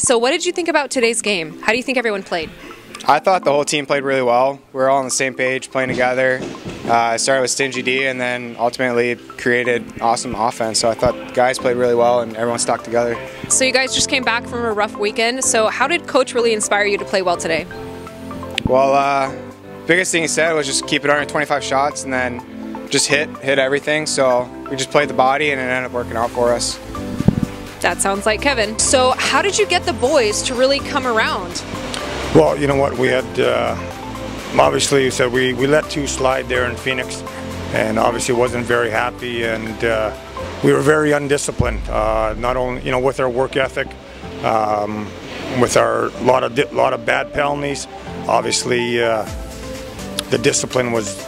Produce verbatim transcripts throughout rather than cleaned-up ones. so what did you think about today's game? How do you think everyone played? I thought the whole team played really well. We were all on the same page, playing together. Uh, I started with Stingy D and then ultimately created awesome offense. So I thought the guys played really well and everyone stuck together. So you guys just came back from a rough weekend. So how did Coach really inspire you to play well today? Well, uh, biggest thing he said was just keep it under twenty-five shots and then just hit, hit everything. So we just played the body and it ended up working out for us. That sounds like Kevin. So how did you get the boys to really come around? Well, you know what, we had, uh, obviously you said we, we let two slide there in Phoenix and obviously wasn't very happy, and uh, we were very undisciplined, uh, not only, you know, with our work ethic, um, with our lot of, lot of bad penalties. Obviously uh, the discipline was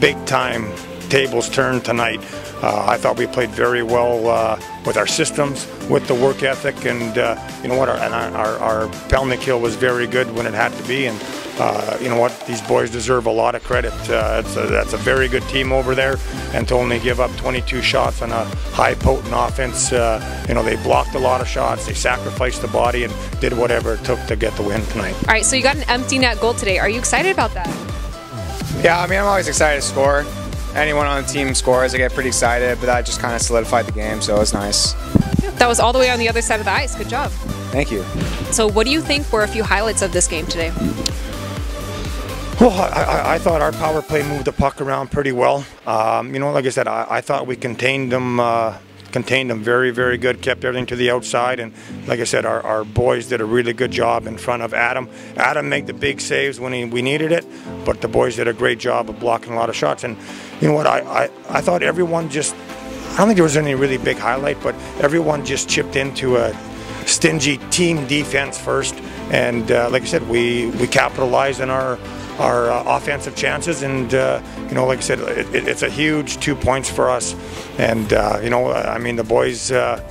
big time, tables turned tonight. Uh, I thought we played very well uh, with our systems, with the work ethic, and uh, you know what, our, and our, our penalty kill was very good when it had to be, and uh, you know what, these boys deserve a lot of credit. Uh, it's a, that's a very good team over there, and to only give up twenty-two shots on a high potent offense, uh, you know, they blocked a lot of shots, they sacrificed the body and did whatever it took to get the win tonight. All right, so you got an empty net goal today. Are you excited about that? Yeah, I mean, I'm always excited to score. Anyone on the team scores, I get pretty excited, but that just kind of solidified the game, so it was nice. That was all the way on the other side of the ice. Good job. Thank you. So what do you think were a few highlights of this game today? Well, I, I thought our power play moved the puck around pretty well. Um, you know, like I said, I, I thought we contained them, uh, contained them very, very good, kept everything to the outside, and like I said, our, our boys did a really good job in front of Adam. Adam made the big saves when he, we needed it, but the boys did a great job of blocking a lot of shots. And you know what, I, I, I thought everyone just, I don't think there was any really big highlight, but everyone just chipped into a stingy team defense first, and uh, like I said, we, we capitalized on our our uh, offensive chances, and uh, you know, like I said, it, it, it's a huge two points for us, and uh, you know, I mean, the boys uh,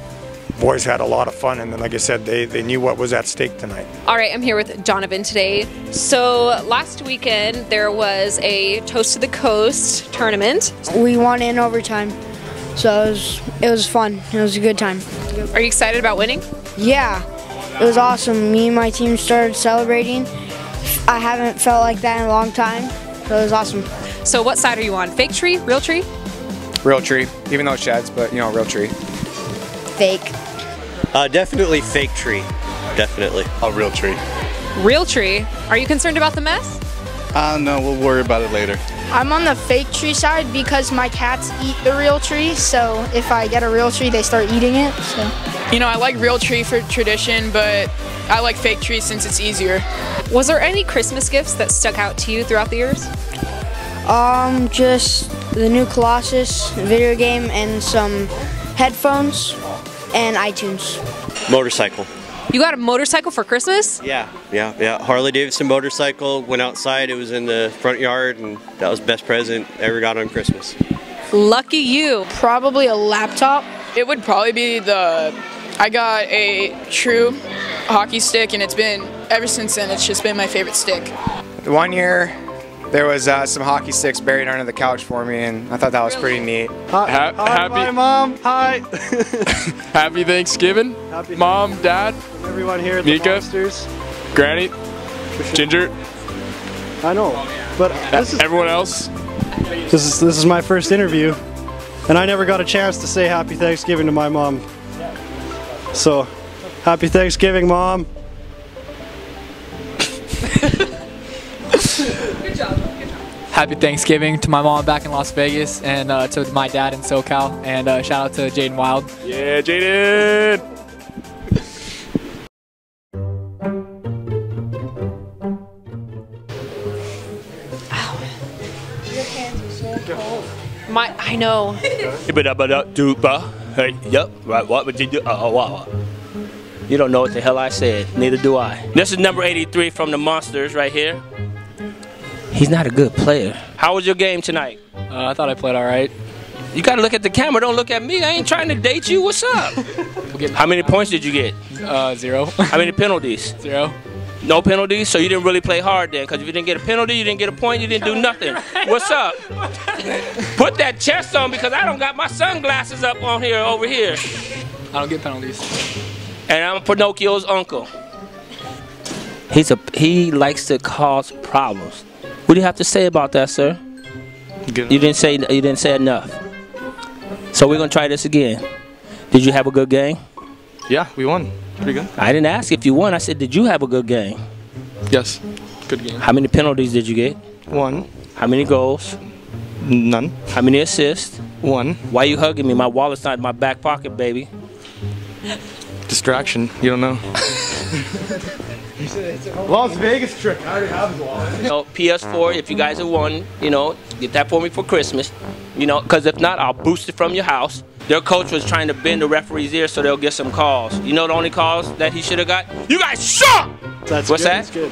boys had a lot of fun, and like I said, they, they knew what was at stake tonight. All right, I'm here with Donovan today. So last weekend there was a Toast to the Coast tournament. We won in overtime, so it was, it was fun. It was a good time. Are you excited about winning? Yeah, it was awesome. Me and my team started celebrating. I haven't felt like that in a long time, so it was awesome. So what side are you on? Fake tree? Real tree? Real tree. Even though it's sheds, but you know, real tree. Fake. Uh, definitely fake tree. Definitely. A real tree. Real tree? Are you concerned about the mess? Uh, no, we'll worry about it later. I'm on the fake tree side because my cats eat the real tree, so if I get a real tree, they start eating it. So. You know, I like real tree for tradition, but I like fake trees since it's easier. Was there any Christmas gifts that stuck out to you throughout the years? Um, just the new Colossus video game and some headphones and iTunes. Motorcycle. You got a motorcycle for Christmas? Yeah, yeah, yeah. Harley Davidson motorcycle. Went outside. It was in the front yard, and that was the best present I ever got on Christmas. Lucky you. Probably a laptop. It would probably be the. I got a true. hockey stick, and it's been ever since then, it's just been my favorite stick. One year there was uh, some hockey sticks buried under the couch for me, and I thought that was really? pretty neat. Hi, ha hi happy hi, mom. Hi. Happy Thanksgiving. Happy mom, Thanksgiving. Dad, and everyone here at Mika, the Monsters. Granny, Ginger. I know, but this is, everyone else. This is this is my first interview, and I never got a chance to say Happy Thanksgiving to my mom. So. Happy Thanksgiving, Mom. Good job. Good job. Happy Thanksgiving to my mom back in Las Vegas, and uh, to my dad in SoCal, and uh, shout out to Jaden Wilde. Yeah, Jaden! Your hands are so cold. My, I know. Hey, yep. Right. What would you do? Oh, wow. You don't know what the hell I said. Neither do I. This is number eighty-three from the Monsters right here. He's not a good player. How was your game tonight? Uh, I thought I played all right. You gotta look at the camera. Don't look at me. I ain't trying to date you. What's up? How many points did you get? Uh, zero. How many penalties? Zero. No penalties? So you didn't really play hard then, because if you didn't get a penalty, you didn't get a point, you didn't do nothing. What's up? Put that chest on, because I don't got my sunglasses up on here over here. I don't get penalties. and I'm Pinocchio's uncle. He's a he likes to cause problems. What do you have to say about that, sir? Good. You didn't say you didn't say enough. So we're gonna try this again. Did you have a good game? Yeah, we won. Pretty good. I didn't ask if you won. I said, did you have a good game? Yes, good game. How many penalties did you get? One. How many goals? None. How many assists? One. Why are you hugging me? My wallet's not in my back pocket, baby. Distraction. You don't know. Las Vegas trick. I already have his wallet. You know, P S four, if you guys have won, you know, get that for me for Christmas. You know, because if not, I'll boost it from your house. Their coach was trying to bend the referee's ear so they'll get some calls. You know the only calls that he should have got? You guys suck! That's What's good, that? That's good.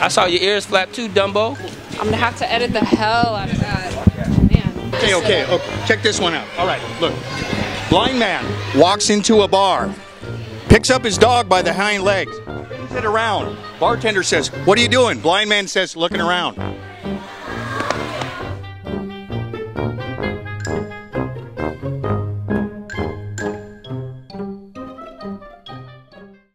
I saw your ears flap too, Dumbo. I'm going to have to edit the hell out of that. Man. Okay, okay, okay. Check this one out. All right, look. Blind man walks into a bar, picks up his dog by the hind legs, spins it around. Bartender says, what are you doing? Blind man says, looking around.